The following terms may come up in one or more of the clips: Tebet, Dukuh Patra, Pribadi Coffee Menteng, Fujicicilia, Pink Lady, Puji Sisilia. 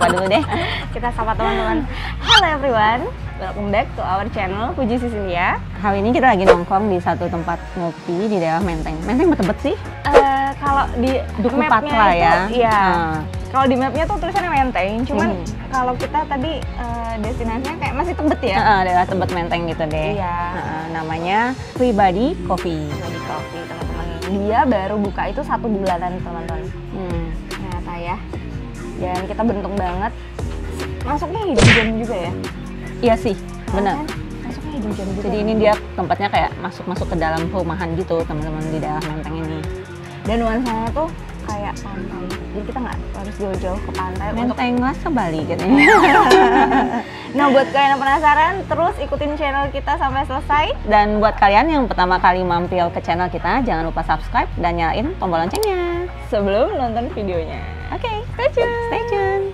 sapa dulu deh. Kita sapa teman-teman. Halo everyone, welcome back to our channel Puji Sisilia. Kali ini kita lagi nongkrong di satu tempat ngopi di daerah Menteng. Menteng betebet sih? Kalau di Duku Patra ya? Iya. Kalau di mapnya tuh tulisannya Menteng, cuman kalau kita tadi destinasinya kayak masih Tebet ya? Daerah Tebet Menteng gitu deh. Iya. Namanya Pribadi Coffee. Pribadi Coffee, teman-teman. Dia baru buka itu 1 bulanan, teman-teman. Ternyata ya. Dan kita beruntung banget. Masuknya hidung jam juga ya? Iya sih, bener. Masuknya hidung jam juga. Jadi ini dia tempatnya kayak masuk-masuk ke dalam perumahan gitu, teman-teman, di daerah Menteng ini. Dan nuansanya tuh kayak pantai, jadi kita nggak harus jauh-jauh ke pantai. Menteng lah ke Bali gitu. Nah, buat kalian yang penasaran, terus ikutin channel kita sampai selesai. Dan buat kalian yang pertama kali mampir ke channel kita, jangan lupa subscribe dan nyalain tombol loncengnya sebelum nonton videonya. Oke, stay tune. Stay tune.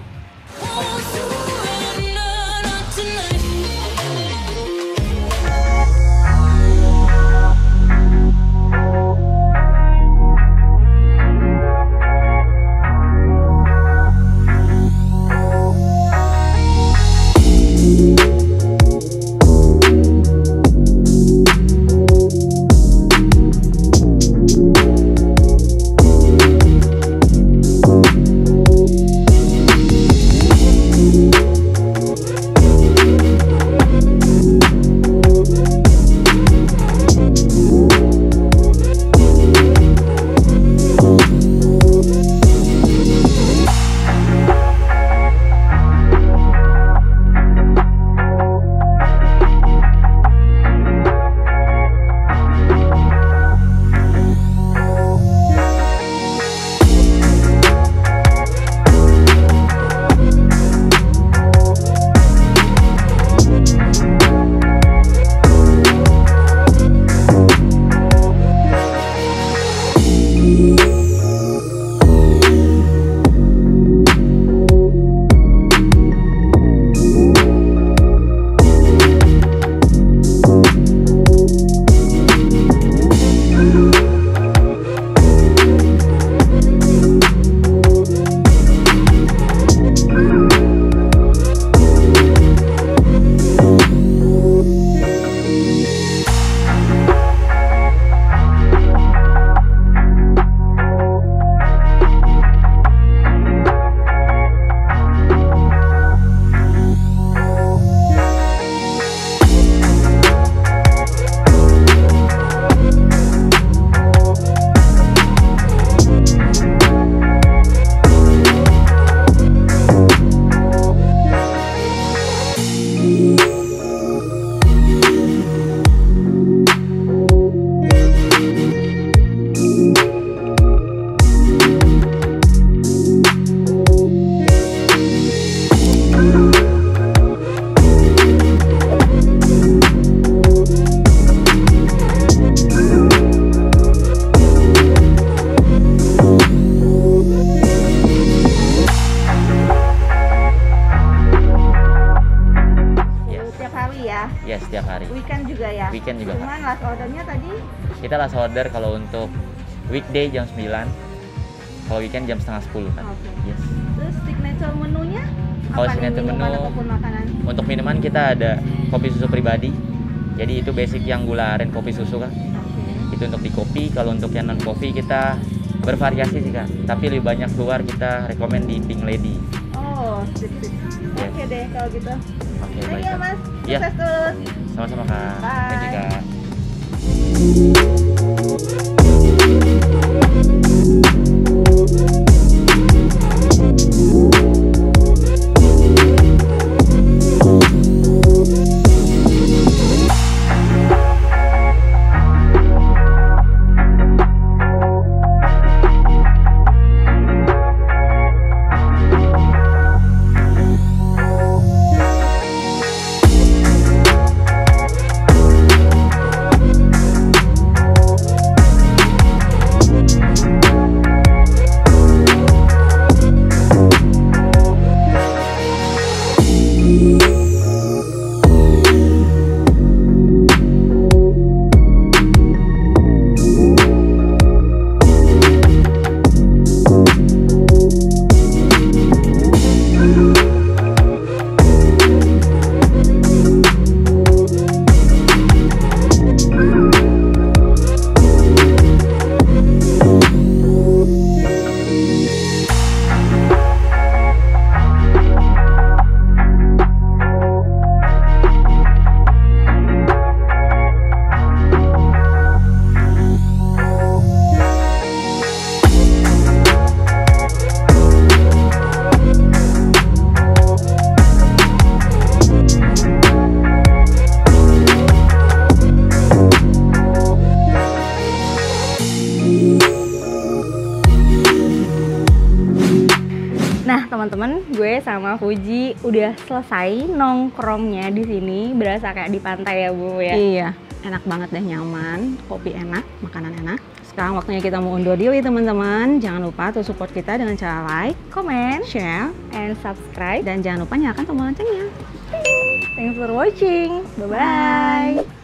Ya, setiap hari. Weekend juga ya? Weekend juga. Cuman last ordernya tadi? Kita last order kalau untuk weekday jam 9, kalau weekend jam setengah 10 kan. Okay. Yes. Terus signature menunya? Kalau signature menu, untuk minuman kita ada kopi susu pribadi. Jadi itu basic yang gula aren kopi susu kan. Okay. Itu untuk di kopi. Kalau untuk yang non kopi kita bervariasi sih kan. Tapi lebih banyak keluar kita rekomend di Pink Lady. Oh, sip. Yes. Oke deh kalau gitu. Oke, baik. Iya, Mas. Iya. Sama-sama, Kak. Thank you, Kak. teman-teman, gue sama Fuji udah selesai nongkrongnya di sini. Berasa kayak di pantai ya, Bu ya. Iya, enak banget deh, nyaman, kopi enak, makanan enak. Sekarang waktunya kita mau undur diri teman-teman. Jangan lupa tuh support kita dengan cara like, comment, share, and subscribe. Dan jangan lupa nyalakan tombol loncengnya. Thanks for watching. Bye-bye.